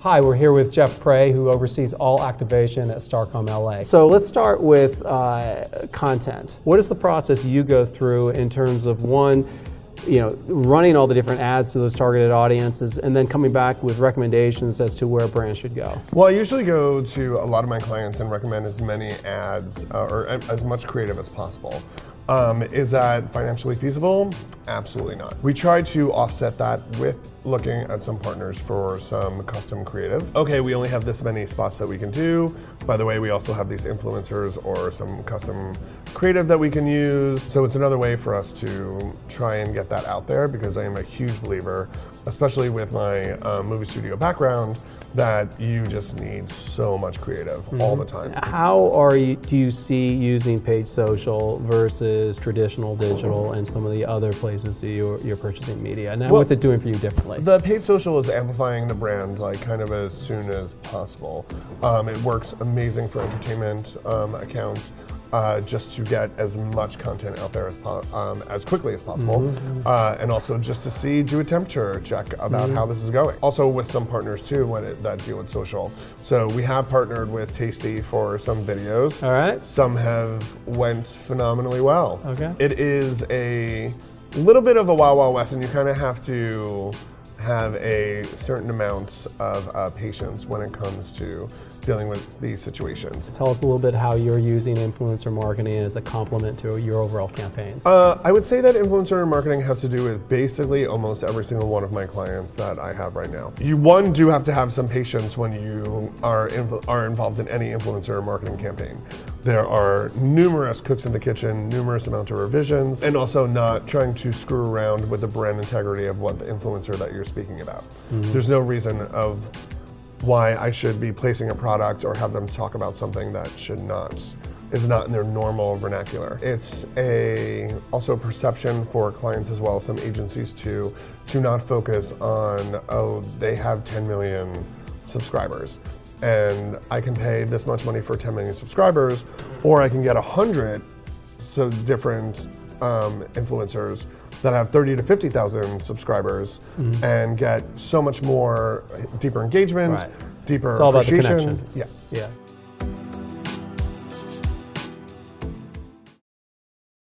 Hi, we're here with Jeff Pray, who oversees all activation at Starcom LA. So let's start with content. What is the process you go through in terms of, one, running all the different ads to those targeted audiences, and then coming back with recommendations as to where a brand should go? Well, I usually go to a lot of my clients and recommend as many ads or as much creative as possible. Is that financially feasible? Absolutely not. We try to offset that with looking at some partners for some custom creative. Okay, we only have this many spots that we can do. By the way, we also have these influencers or some custom creative that we can use. So it's another way for us to try and get that out there, because I am a huge believer, especially with my movie studio background, that you just need so much creative all the time. How do you see using paid social versus traditional digital and some of the other places that you're purchasing media? And what's it doing for you differently? The paid social is amplifying the brand kind of as soon as possible. It works amazing for entertainment accounts. Just to get as much content out there as quickly as possible, and also just to do a temperature check about how this is going. Also with some partners too that deal with social. So we have partnered with Tasty for some videos. All right. Some have went phenomenally well. Okay. It is a little bit of a wild, wild west, and you kind of have to have a certain amount of patience when it comes to dealing with these situations. Tell us a little bit how you're using influencer marketing as a complement to your overall campaigns. I would say that influencer marketing has to do with basically almost every single one of my clients that I have right now. You, one, do have to have some patience when you are involved in any influencer marketing campaign. There are numerous cooks in the kitchen, numerous amounts of revisions, and also not trying to screw around with the brand integrity of what the influencer that you're speaking about. There's no reason of why I should be placing a product or have them talk about something that is not in their normal vernacular. It's also perception for clients as well, some agencies too, to not focus on, oh, they have 10 million subscribers and I can pay this much money for 10 million subscribers, or I can get 100 different influencers that have 30 to 50,000 subscribers and get so much more deeper engagement, deeper appreciation. It's all about the connection. Yes. Yeah.